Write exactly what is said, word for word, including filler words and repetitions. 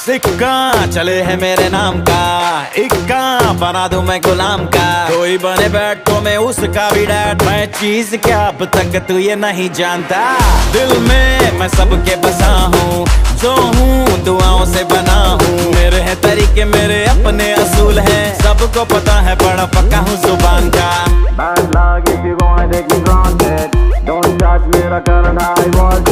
सिक्का चले है मेरे नाम का, इक्का बना दूं मैं गुलाम का। कोई बने बैठ तो मैं उसका भी डैड, मैं चीज क्या अब तक तू ये नहीं जानता। दिल में मैं सबके बसा हूँ, जो हूँ दुआओं से बना हूँ। मेरे है तरीके मेरे अपने असूल है, सबको पता है बड़ा पक्का हूँ जुबान का। Bad luck if you wanna take me granted, don't judge me, I can't, I want